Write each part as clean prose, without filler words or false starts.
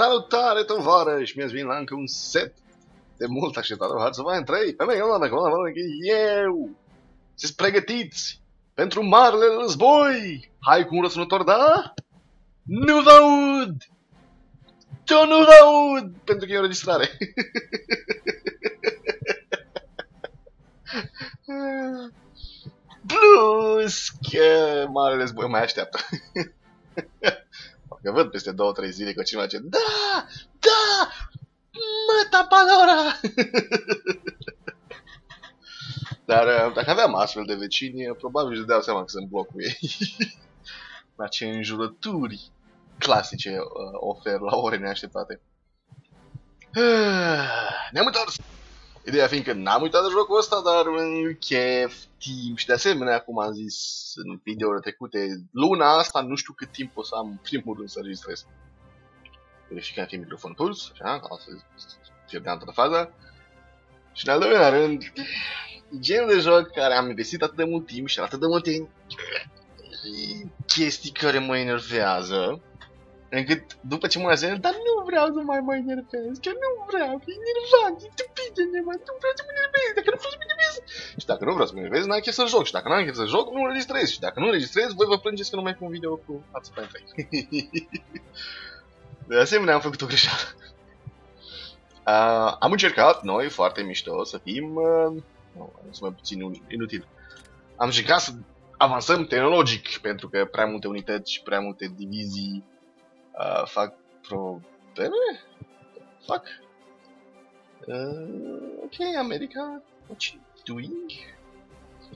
Salutare, tovarăși! Mi-ați venit la încă un set de mult așteptat la Hearts of Iron 3. Pe mine, eu! Sunteți pregătiți pentru marele război! Hai cu un răsunător, da? Nu vă aud! Eu nu vă aud! Pentru că e o înregistrare. Plus că marele război mai așteaptă. Că văd peste 2-3 zile că cineva zice: da! Da! Măta Palora! Dar dacă aveam astfel de vecini, probabil își dau seama că sunt bloc cu ei. La ce înjurături clasice ofer la ore neașteptate. Ne-am întors! Ideea fiindcă n-am uitat de jocul ăsta, dar în chef, timp și de asemenea, cum am zis în videourile trecute, luna asta nu știu cât timp o să am primul rând să registrez. Verificăm timp microfonul puls, așa, ca să fierbeam toată faza. Și în al doilea rând, genul de joc care am investit atât de mult timp și atât de multe chestii care mă enervează, încât după ce mă asemenea, dar nu vreau să mai enervez, că nu vreau, că e enervant, e tupit, e nevoie, nu vreau să mă enervez, dacă nu vreau să mă enervez. Și dacă nu vreau să mă enervez, n-am chef să joc, și dacă n-am chef să joc, nu înregistrez, și dacă nu înregistrez, voi vă plângeți că nu mai pun video cu Hearts of Iron 3. De asemenea, am făcut o greșeală. Am încercat, noi, foarte mișto, să fim, să mai puțin inutil. Am încercat să avansăm tehnologic, pentru că prea multe unități și prea multe divizii fac probleme? Fuck. Ok, America. What you doing?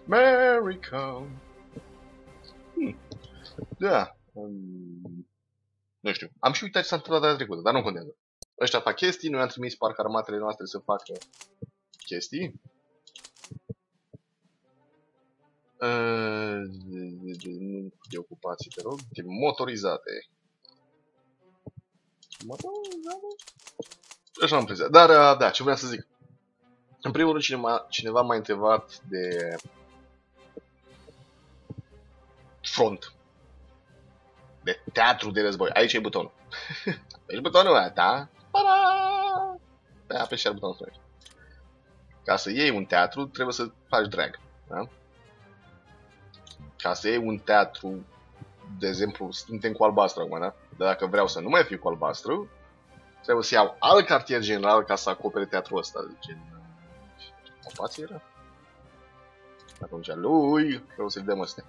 America. Da. Nu știu. Am și uitat ce s-a întâmplat data trecută, dar nu contează. Ăștia fac chestii, noi am trimis parcă armatele noastre să facă chestii. Nu de ocupații, te rog. De motorizate. Așa am prezat. Dar, da, ce vreau să zic. În primul rând, cineva m-a întrebat de front. De teatru de război. Aici e butonul. Aici butonul ăla, da? Da, apeși iar butonul ăsta. Ca să iei un teatru, trebuie să faci drag. Da? Ca să iei un teatru, de exemplu, suntem cu albastru acum, da? Dar dacă vreau să nu mai fiu cu albastru, trebuie să iau alt cartier general ca să acopere teatrul ăsta. Deci, ocupație era? Atunci lui, trebuie să-i dăm ăsta.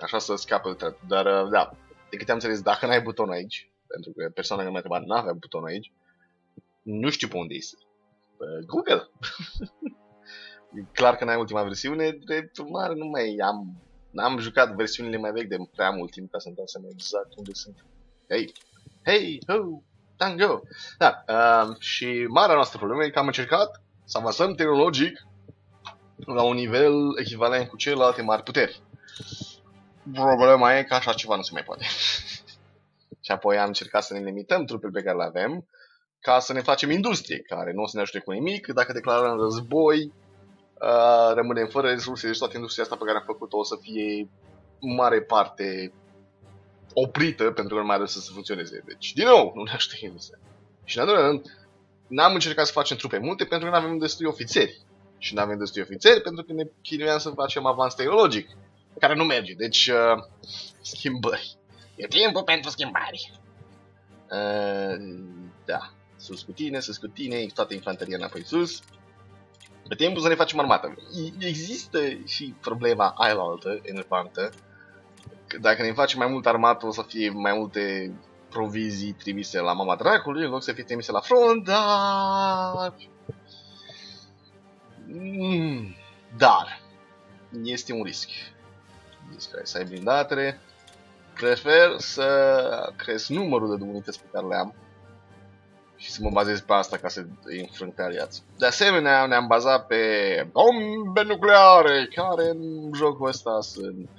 Așa să scape de teatru. Dar, da, de câte am înțeles, dacă n-ai buton aici, pentru că persoana care m-a întrebat n-avea buton aici, nu știu pe unde este. Pe Google! E clar că n-ai ultima versiune, de urmare nu mai am... N-am jucat versiunile mai vechi de prea mult timp ca să-mi dau seama exact unde sunt. Hei! Hei! Ho! Tango! Da, și marea noastră problemă e că am încercat să avansăm tehnologic la un nivel echivalent cu celelalte mari puteri. Problema e că așa ceva nu se mai poate. Și apoi am încercat să ne limităm trupele pe care le avem ca să ne facem industrie, care nu o să ne ajute cu nimic. Dacă declarăm război, rămânem fără resurse, deci toată industria asta pe care am făcut-o o să fie în mare parte oprită, pentru că nu mai are să funcționeze. Deci, din nou, nu ne așteptăm. Și, în al doilea rând, n-am încercat să facem trupe multe pentru că nu avem destui ofițeri. Și nu avem destui ofițeri pentru că ne chinuiam să facem avans tehnologic, care nu merge. Deci, schimbări. E timpul pentru schimbări. Da. Sus cu tine, sus cu tine, toată infanteria înapoi sus. Pe timpul să ne facem armată. Există și problema ailaltă, enervantă, că dacă ne facem mai mult armată, o să fie mai multe provizii trimise la mama dracului, în loc să fie trimise la front, dar... Dar... este un risc. Risc să ai blindatele. Prefer să cresc numărul de unități pe care le am și să mă bazez pe asta ca să înfrâng pe aliați. De asemenea, ne-am bazat pe bombe nucleare, care în jocul ăsta sunt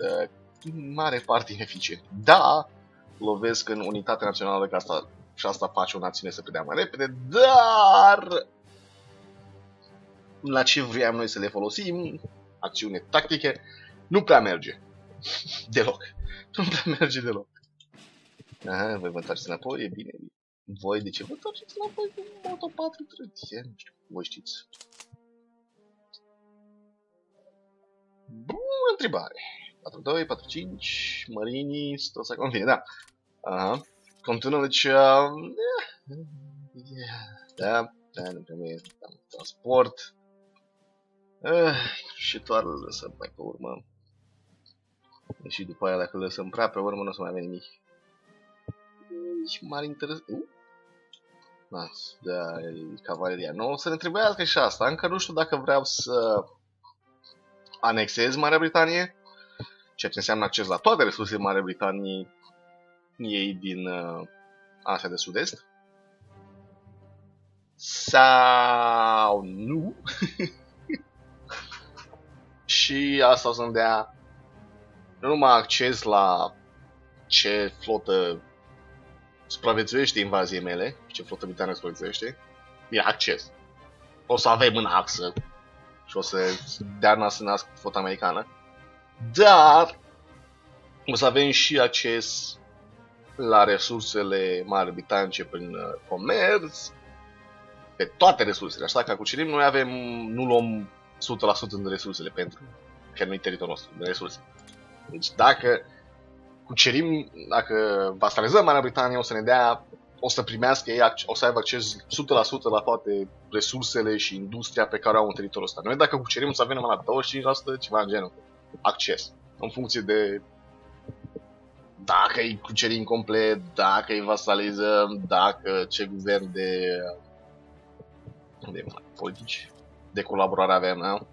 în mare parte ineficiente. Da, lovesc în unitate națională ca asta, și asta face o națiune să predea mai repede, dar la ce vreau noi să le folosim, acțiune tactică, nu prea merge. Deloc. Nu prea merge deloc. Aha, voi vă întoarceți înapoi, e bine. Voi de ce vă întorceți la voi cu Moto 4 tradiție? Nu știu, voi știți. Bună întrebare. 4-2, 4-5, Marini, tot să convine, da. Aha. Continuă, deci... Da, nu trebuie transport. Și doar îl lăsăm mai pe urmă. Deși după aia, dacă îl lăsăm prea pe urmă, nu o să mai avem nimic. Nici m-ar interesa... Nas, da, cavaleria nouă. Să ne trebuiască și asta. Încă nu știu dacă vreau să anexez Marea Britanie. Ceea ce înseamnă acces la toate resursele Marea Britanie ei din Asia de Sud-Est. Sau nu. Și asta o să-mi dea nu numai acces la ce flotă supraviețuiește invaziei mele, ce flotă britanică supraviețuiește, e acces. O să avem în axă și o să dea să nască flota americană, dar o să avem și acces la resursele mari britanice prin comerț, pe toate resursele, așa că cucerim, noi avem, nu luăm 100% din resursele pentru că nu e teritoriul nostru, de resurse. Deci dacă cucerim, dacă vasalezăm Marea Britanie, o să ne dea, o să primească ei, o să aibă acces 100% la toate resursele și industria pe care au în teritoriul ăsta. Noi dacă cucerim, o să avem la 25%, ceva în genul, acces. În funcție de dacă îi cucerim complet, dacă îi vasalizăm, dacă ce guvern de politici, de colaborare avem, nu?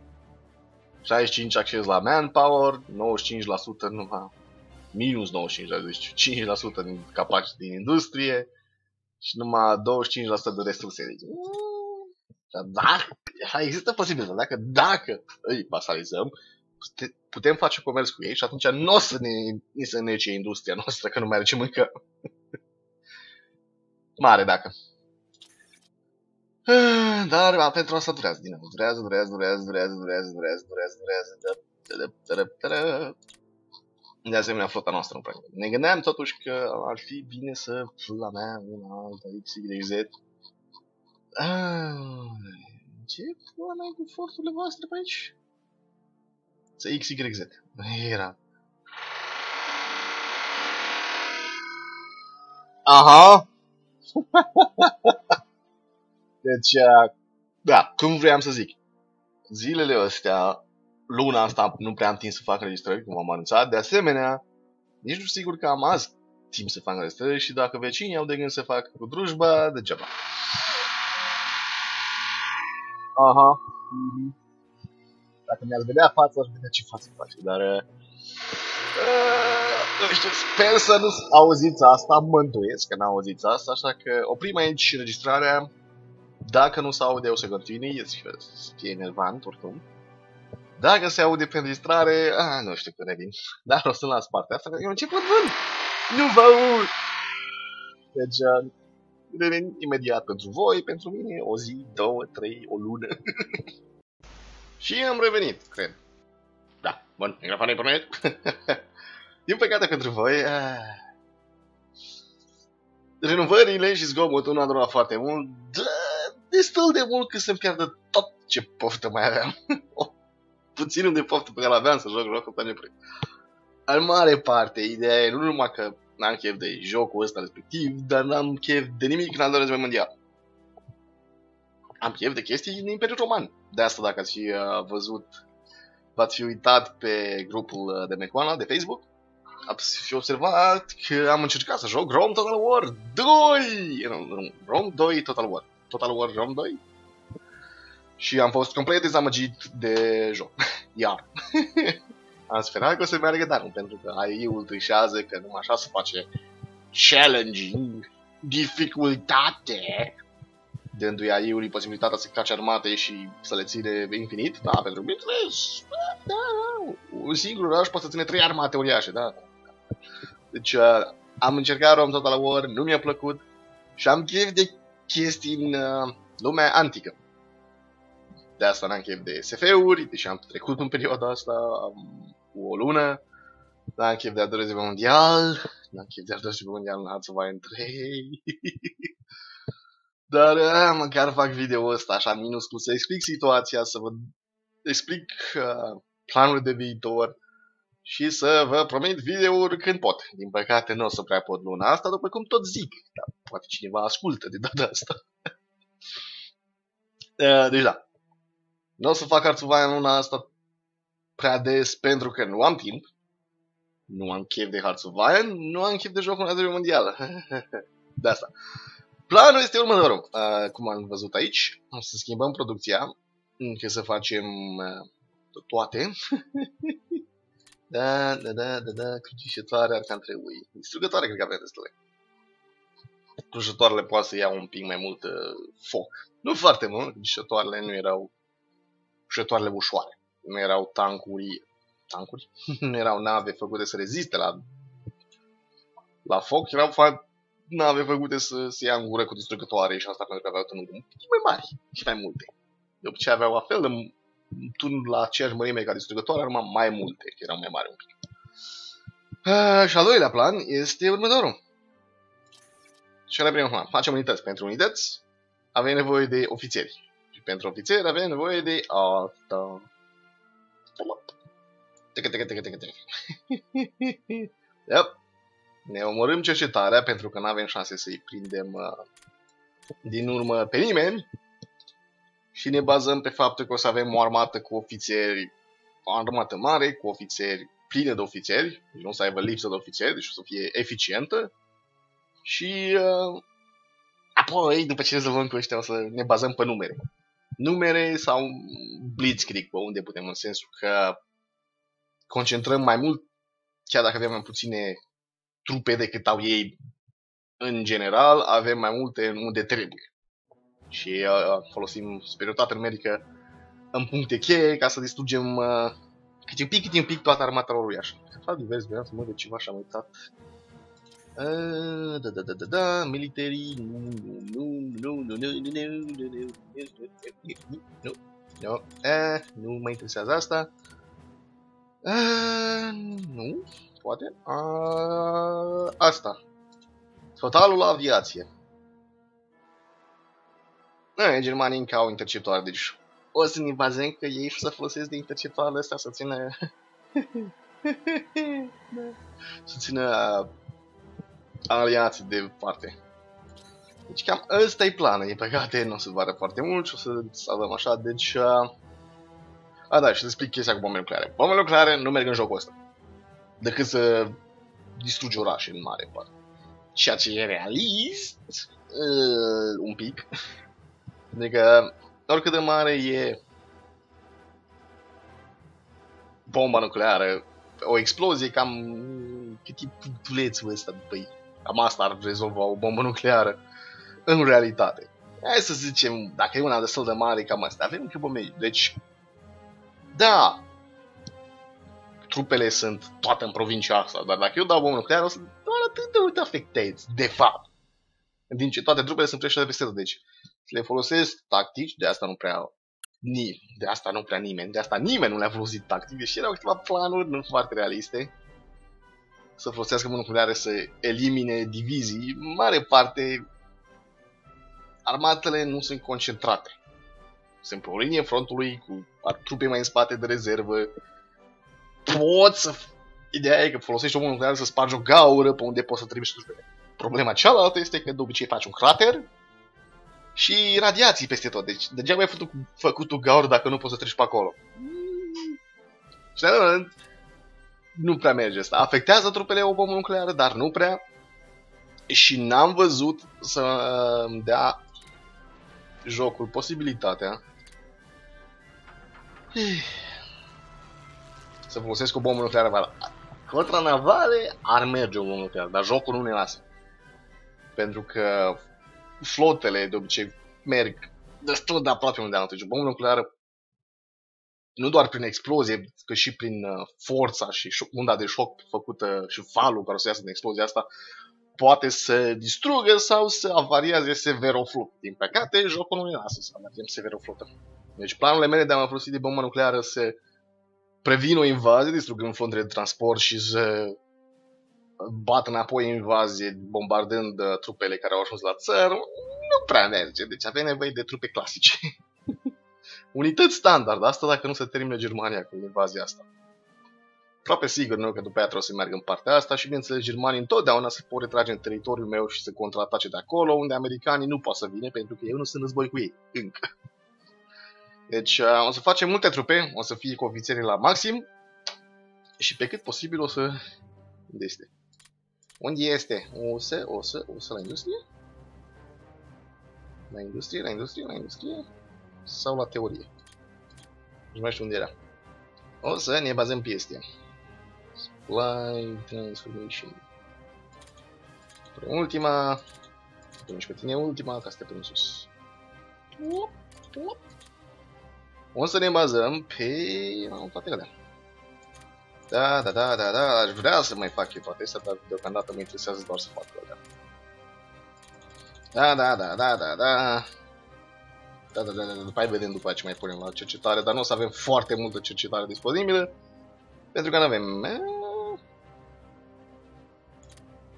65 acces la manpower, 95% numai, minus 95%, deci 5% din capacitate din industrie și numai 25% de resurse. Deci, dar există posibilitatea, dacă îi vasalizăm, putem face comerț cu ei și atunci nu o să ne nece industria noastră, că nu mai are ce mânca. Mare dacă. Dar pentru asta durează din nou. Durează. De asemenea, flota noastră nu prea. Ne gândeam totuși că ar fi bine să la mea una alta XYZ. Ce pula cu forțurile voastre pe aici? Să XYZ. Era. Aha. Deci, da, cum vreau să zic, zilele astea, luna asta nu prea am timp să fac înregistrări, cum am anunțat, de asemenea, nici nu sigur că am azi timp să fac înregistrări și dacă vecinii au de gând să fac cu drujba, degeaba. Aha. Dacă mi-ați vedea fața, aș vedea ce față face, dar... nu știu, sper să nu auziți asta, mă îndoiesc că n-auziți asta, așa că oprim aici înregistrarea. Dacă nu se aude, o să continui, e enervant, oricum. Dacă se aude pe înregistrare, nu știu când revin. Dar o să las partea asta, că eu început vând. Nu vă aud! Deci, revin imediat pentru voi, pentru mine, o zi, două, trei, o lună. Și am revenit, cred. Da, bun, microfonul e pornit. Din păcate pentru voi... Renovările și zgomotul nu a durat foarte mult, destul de mult că să-mi pierdă tot ce poftă mai aveam. Puținul de poftă pe care aveam să joc jocul pe neprin. În mare parte, ideea e nu numai că n-am chef de jocul ăsta respectiv, dar n-am chef de nimic în al doilea război mondial. Am chef de chestii din Imperiul Roman. De asta dacă ați fi văzut, v-ați fi uitat pe grupul de Mecoana de Facebook, ați fi observat că am încercat să joc Rome Total War 2! Rome 2 Total War. Total War Rome 2 și am fost complet dezamăgit de joc. Iar am sperat că o să meargă, dar nu, pentru că AI-ul trișează că numai așa se face challenging, dificultate, dându-i AI-ului posibilitatea să cace armate și să le ține infinit, da, pentru că da, un singur oraș poate să ține 3 armate uriașe, da. Deci am încercat Rome Total War, nu mi-a plăcut și am chef de chestii în lumea antică. De asta n-am chef de SF-uri, deși am trecut în perioada asta cu o lună. N-am chef de al doilea război mondial, n-am chef de al doilea război mondial în Hearts of Iron III. Dar măcar fac video-ul ăsta așa minuscul, să explic situația, să vă explic planul de viitor și să vă promit video-uri când pot. Din păcate nu o să prea pot luna asta, după cum tot zic, dar poate cineva ascultă de data asta. Deci da, nu o să fac Hearts of Iron luna asta prea des pentru că nu am timp. Nu am chef de Hearts of Iron, nu am chef de jocul în Războiul Mondial. De asta. Planul este următorul. Cum am văzut aici, o să schimbăm producția, ca să facem toate. Da, crucișătoare ar cam trebui. Distrugătoare cred că avem destule. Crucișătoarele poate să ia un pic mai mult foc. Nu foarte mult, crucișătoarele nu erau... Crucișătoarele ușoare. Nu erau tancuri... Tancuri? Nu erau nave făcute să reziste la foc, erau nave făcute să se ia în gură cu distrugătoare și asta pentru că aveau tunuri mai mari și mai multe. De obicei aveau la fel de tun la aceeași mărime ca distrugătoare, numai mai multe, că erau mai mari un pic. Și al doilea plan este următorul. Și ala primul plan. Facem unități. Pentru unități avem nevoie de ofițeri. Și pentru ofițeri avem nevoie de asta. Yep. Ne omorâm cercetarea pentru că nu avem șanse să-i prindem din urmă pe nimeni și ne bazăm pe faptul că o să avem o armată cu ofițeri, o armată mare cu ofițeri, plină de ofițeri, deci nu o să aibă lipsă de ofițeri, deci o să fie eficientă și apoi după ce rezolvăm cu ăștia o să ne bazăm pe numere sau blitzkrieg, pe unde putem, în sensul că concentrăm mai mult, chiar dacă avem mai puține trupe decât au ei în general, avem mai multe unde trebuie. Și folosim superioritate numerică în puncte cheie ca să distrugem cât un pic toată armata lor, așa. Fac diverse, vreau să mă de ceva și am uitat. Military, nu mă interesează asta. Nu, poate. Asta. Totalul la aviație. Germanii încă au interceptoare, deci o să ne bazăm că ei să folosesc de interceptoarele astea să țină... să țină aliații de parte. Deci cam ăsta e planul. E păcate, nu o să vară foarte mult și o să salvăm așa, deci... da, și să explic chestia cu bombele nucleare. Bombele nucleare nu merg în jocul ăsta. Decât să distrugi orașe în mare parte. Ceea ce e realist... un pic. Adică, oricât de mare e... bomba nucleară, o explozie cam... cât e putulețul ăsta, băi. Cam asta ar rezolva o bombă nucleară. În realitate. Hai să zicem, dacă e una destul de mare, cam asta. Avem încă bombe, deci... Da, trupele sunt toate în provincia asta, dar dacă eu dau bombă nucleară, o să doar atât de mult afectați, de fapt. În timp ce toate trupele sunt președate peste tot, deci le folosesc tactici, de asta nimeni nu le-a folosit tactic, deși erau câteva planuri nu foarte realiste. Să folosească bombă nucleară, să elimine divizii, în mare parte armatele nu sunt concentrate. Sunt pe o linie frontului, cu trupe mai în spate de rezervă. Poți să... Ideea e că folosești omul nuclear să spargi o gaură pe unde poți să trimiți trupele. Problema cealaltă este că de obicei faci un crater și radiații peste tot. Deci degeaba ai făcut o gaură dacă nu poți să treci pe acolo. Și nu prea merge asta. Afectează trupele o bombă nucleară, dar nu prea. Și n-am văzut să-mi dea jocul posibilitatea să folosesc o bombă nucleară. Contra navale ar merge o bombă nucleară, dar jocul nu ne lasă. Pentru că flotele de obicei merg destul de aproape unde am atunci. Bombă nucleară nu doar prin explozie, că și prin forța și unda de șoc făcută și valul care o să iasă din explozia asta poate să distrugă sau să avarieze sever o flotă. Din păcate, jocul nu ne lasă să avem sever o flotă. Deci planurile mele de a mă folosi de bomba nucleară să previn o invazie, distrugând flotele de transport și să bat înapoi invazie, bombardând trupele care au ajuns la țară, nu nu prea merge, deci avem nevoie de trupe clasice. Unități standard, asta dacă nu se termină Germania cu invazia asta. Aproape sigur, nu, că după aia trebuie să meargă în partea asta și, bineînțeles, germanii întotdeauna se pot retrage în teritoriul meu și se contraatace de acolo, unde americanii nu pot să vină, pentru că eu nu sunt în război cu ei, încă. Deci o să facem multe trupe, o să fie cu ofițerii la maxim și pe cât posibil o să... Unde este? Unde este? O să la industrie? La industrie, la industrie, la industrie? Sau la teorie? Nu mai știu unde era. O să ne bazăm pe este. Supply transformation. Ultima. Punem și pe tine ultima, ca să te pun sus. O să ne bazăm pe... toate alea. Da, aș vrea să mai fac eu toate astea, dar deocamdată mă interesează doar să fac alea. Da, după aia vedem după ce mai punem la cercetare, dar nu o să avem foarte multă cercetare disponibilă, pentru că nu avem...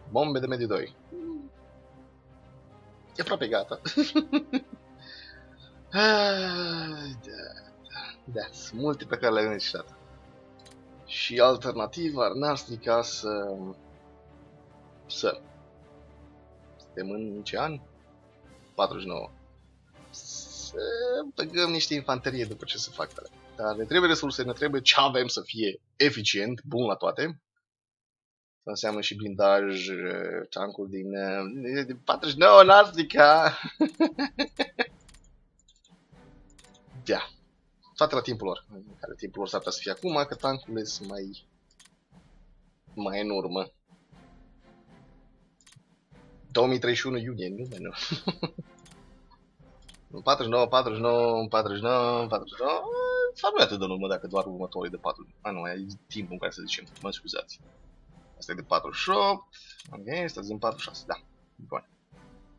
Bombe de mediu 2. E aproape gata. Da, sunt multe pe care le-am necesitat. Și alternativa n-ar strica să... Suntem în ce an? 49. Să băgăm niște infanterie după ce se fac alea. Dar ne trebuie resurse, ne trebuie ce avem să fie eficient, bun la toate. Să înseamnă și blindaj, tankuri din... 49 n-ar strica! Da. Toate la timpul lor. Care timpul lor s-ar putea să fie acum, că tancurile sunt mai în urmă. 2031 iunie, nu? În 49... Fapt nu e atât de urmă dacă doar următorii de 4... nu, e timpul în care să zicem. Mă scuzați. Asta e de 48... Ok, asta e din 46, da. Bun.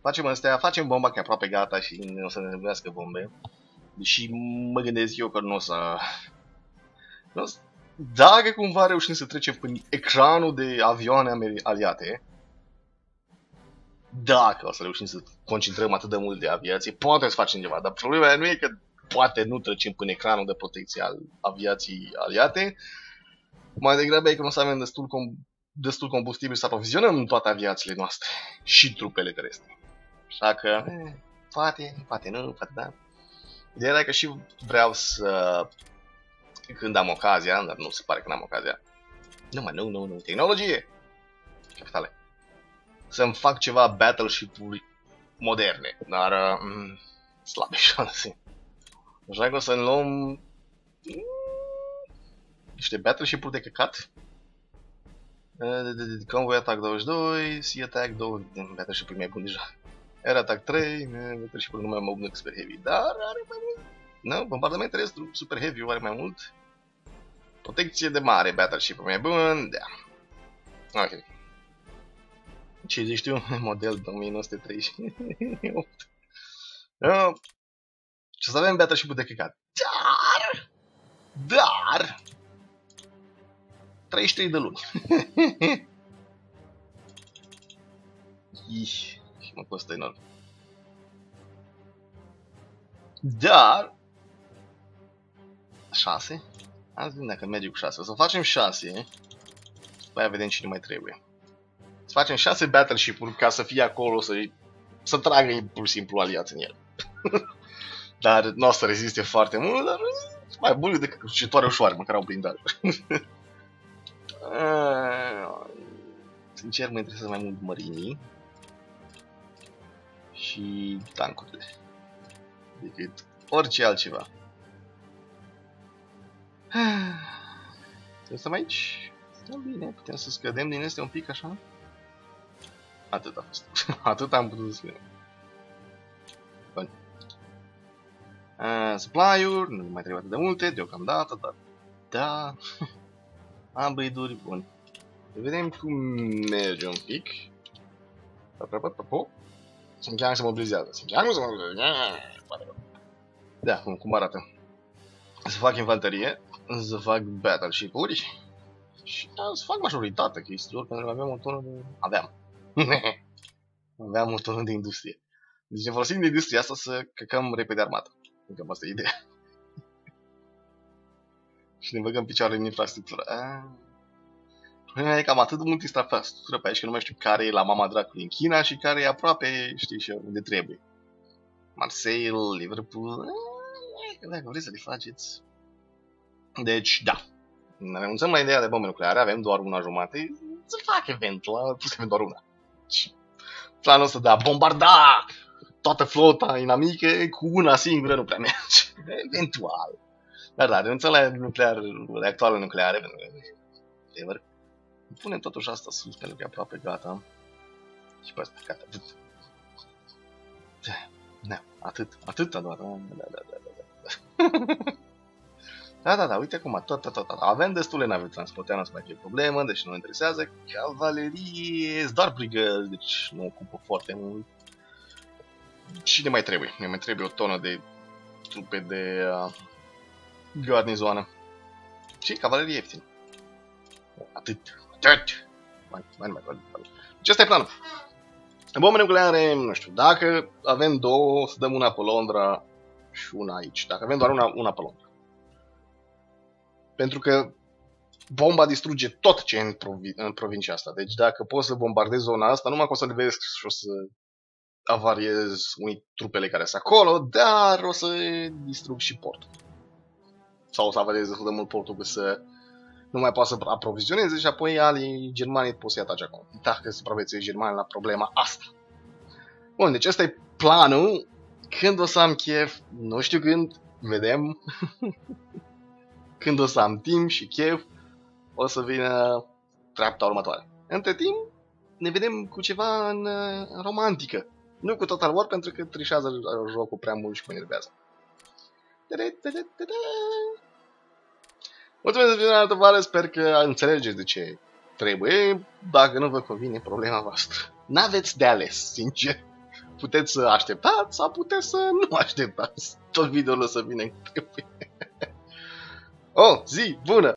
Facem astea, facem bomba că e aproape gata și o să ne nebunească bombe. Deși mă gândesc eu că nu o să... Dacă cumva reușim să trecem prin ecranul de avioane aliate, dacă o să reușim să concentrăm atât de mult de aviație, poate să facem ceva, dar problema nu e că poate nu trecem prin ecranul de protecție al aviației aliate, mai degrabă e că nu o să avem destul combustibil să aprovizionăm toate aviațiile noastre și trupele terestre. Așa că, poate, poate nu, poate da. Ideea era că și vreau să, când am ocazia, dar nu se pare că n-am ocazia, nu, tehnologie, capitale, să-mi fac ceva battleship-uri moderne, dar slabe șanse. Așa că o să-mi luăm niște battleship-uri de căcat. Convoy Attack 22, Sea Attack 2, battleship-uri mai bun deja. Air Attack 3, și până nu mai mă obnec Super Heavy, dar are mai mult. Nu, bombardament terestru, Super Heavy are mai mult. Protecție de mare, battleship mai bun, da. Ok. Ce zici tu? Model 1938. Și să avem battleship-ul de căcat. Dar! 33 de luni. Mă costă enorm. Dar 6? Azi vedem dacă merge cu 6. O să facem 6. După aia vedem cine mai trebuie. Să facem 6 battleship-uri ca să fie acolo, să tragă pur și simplu aliați în el. Dar nu o să reziste foarte mult, dar mai bun decât crucitoare ușoare, măcar au blindat. Sincer, mă interesează mai mult mărinii și tancurile decât orice altceva. Stăm aici? Stăm bine, putem să scădem din este un pic așa? Atât a fost. Atât am putut să scădem. Bun. Supply-uri, nu mai trebuie atât de multe deocamdată, dar da. Upgrade-uri, bun. Vedem cum merge un pic. Simcheam se mobilizează. Da, cum arată. Să fac infanterie, să fac battleship-uri și să fac majoritatea chestiilor, pentru că aveam un ton de... Aveam un ton de industrie. Deci ne folosim de industria asta să căcăm repede armata. Încă asta e ideea. Și ne băgăm picioarele în infrastructură. Problema e că am atât de mult infrastructură pe aici că nu mai știu care e la mama dracului în China și care e aproape, știi și eu, unde trebuie. Marseille, Liverpool... Dacă vreți să le faceți... Deci, da. Ne renunțăm la ideea de bombe nucleare, avem doar una jumate. Să fac eventul, trebuie să avem doar una. Și planul ăsta de a bombarda toată flota inamică cu una singură nu prea merge. Eventual. Dar da, renunțăm la reactoarele nucleare, pentru că... Punem totuși asta sus, pentru că e aproape gata. Și pe asta, gata, atât. Da, atât, atâta doar. Da, uite acum, tot. Avem destule nave transporteană, nu se mai fie problemă, deci nu ne interesează. Cavalerie, doar brigăzi, deci nu ocupă foarte mult. Și ne mai trebuie, o tonă de trupe de garnizoană. Și cavalerie ieftin. Atât. Bani. Deci asta e planul. Bombe nucleare, nu știu, dacă avem două, o să dăm una pe Londra și una aici. Dacă avem doar una pe Londra. Pentru că bomba distruge tot ce e în provincia asta. Deci dacă poți să bombardezi zona asta, numai că o să le vezi și o să avariez unii trupele care sunt acolo, dar o să distrug și portul. Sau o să avariez destul de mult portul că să nu mai poate să aprovizioneze și apoi alii germanii pot să-i atace acolo. Dacă supraviețuie germanii la problema asta. Bun, deci ăsta e planul. Când o să am chef, nu știu când, vedem. Când o să am timp și chef, o să vină treapta următoare. Între timp, ne vedem cu ceva în romantică. Nu cu Total War, pentru că trișează jocul prea mult și mă enervează. Mulțumesc pentru vizionare, tovară, sper că înțelegeți de ce trebuie. Dacă nu vă convine, problema voastră. N-aveți de ales, sincer. Puteți să așteptați sau puteți să nu așteptați. Tot videoul o să vină când trebuie. O zi bună!